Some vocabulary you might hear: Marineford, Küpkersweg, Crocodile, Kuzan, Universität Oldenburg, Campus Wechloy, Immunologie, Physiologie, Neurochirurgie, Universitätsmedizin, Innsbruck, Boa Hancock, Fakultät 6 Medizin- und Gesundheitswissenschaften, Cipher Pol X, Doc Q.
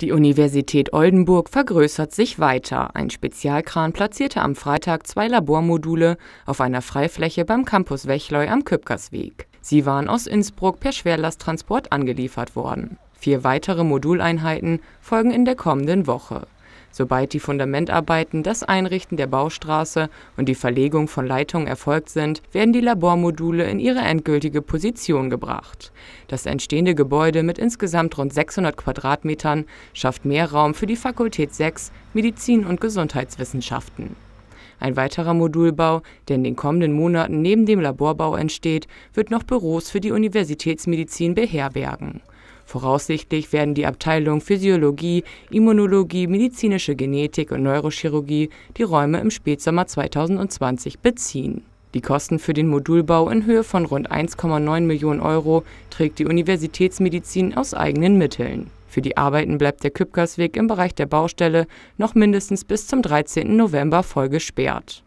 Die Universität Oldenburg vergrößert sich weiter. Ein Spezialkran platzierte am Freitag 2 Labormodule auf einer Freifläche beim Campus Wechloy am Küpkersweg. Sie waren aus Innsbruck per Schwerlasttransport angeliefert worden. 4 weitere Moduleinheiten folgen in der kommenden Woche. Sobald die Fundamentarbeiten, das Einrichten der Baustraße und die Verlegung von Leitungen erfolgt sind, werden die Labormodule in ihre endgültige Position gebracht. Das entstehende Gebäude mit insgesamt rund 600 Quadratmetern schafft mehr Raum für die Fakultät 6 Medizin- und Gesundheitswissenschaften. Ein weiterer Modulbau, der in den kommenden Monaten neben dem Laborbau entsteht, wird noch Büros für die Universitätsmedizin beherbergen. Voraussichtlich werden die Abteilungen Physiologie, Immunologie, medizinische Genetik und Neurochirurgie die Räume im Spätsommer 2020 beziehen. Die Kosten für den Modulbau in Höhe von rund 1,9 Millionen € trägt die Universitätsmedizin aus eigenen Mitteln. Für die Arbeiten bleibt der Küpkersweg im Bereich der Baustelle noch mindestens bis zum 13. November voll gesperrt.